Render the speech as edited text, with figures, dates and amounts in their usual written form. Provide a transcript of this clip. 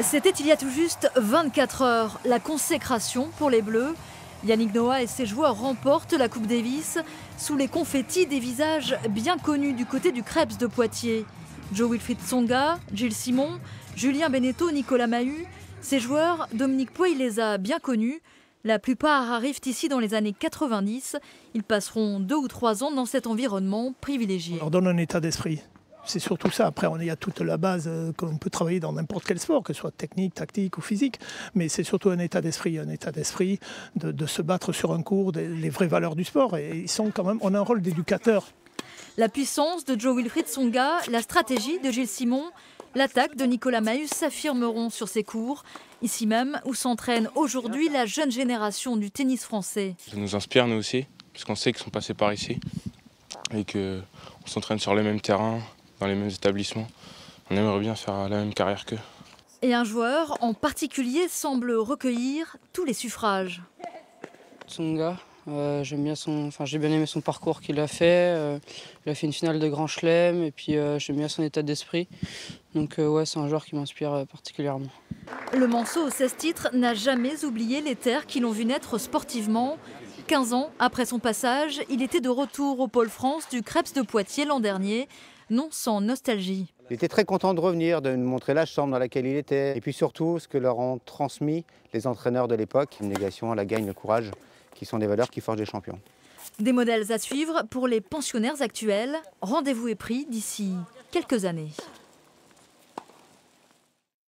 C'était il y a tout juste 24 heures, la consécration pour les Bleus. Yannick Noah et ses joueurs remportent la Coupe Davis sous les confettis des visages bien connus du côté du CREPS de Poitiers. Joe Wilfried Tsonga, Gilles Simon, Julien Beneteau, Nicolas Mahut, ces joueurs, Dominique Poey les a bien connus. La plupart arrivent ici dans les années 90. Ils passeront 2 ou 3 ans dans cet environnement privilégié. On leur donne un état d'esprit. C'est surtout ça. Après, il y a toute la base qu'on peut travailler dans n'importe quel sport, que ce soit technique, tactique ou physique. Mais c'est surtout un état d'esprit de se battre sur un cours, les vraies valeurs du sport. Et ils sont quand même, on a un rôle d'éducateur. La puissance de Joe Wilfried Tsonga, la stratégie de Gilles Simon, l'attaque de Nicolas Mahut s'affirmeront sur ces cours, ici même où s'entraîne aujourd'hui la jeune génération du tennis français. Ça nous inspire nous aussi, puisqu'on sait qu'ils sont passés par ici et qu'on s'entraîne sur les mêmes terrains, dans les mêmes établissements. On aimerait bien faire la même carrière qu'eux. Et un joueur en particulier semble recueillir tous les suffrages. Tsonga, j'ai bien aimé son parcours qu'il a fait. Il a fait une finale de Grand Chelem et puis j'aime bien son état d'esprit. Donc ouais, c'est un joueur qui m'inspire particulièrement. Le Manceau aux 16 titres n'a jamais oublié les terres qui l'ont vu naître sportivement. 15 ans après son passage, il était de retour au Pôle France du CREPS de Poitiers l'an dernier, non sans nostalgie. Il était très content de revenir, de nous montrer la chambre dans laquelle il était. Et puis surtout, ce que leur ont transmis les entraîneurs de l'époque, une négation, la gagne, le courage, qui sont des valeurs qui forgent des champions. Des modèles à suivre pour les pensionnaires actuels. Rendez-vous est pris d'ici quelques années.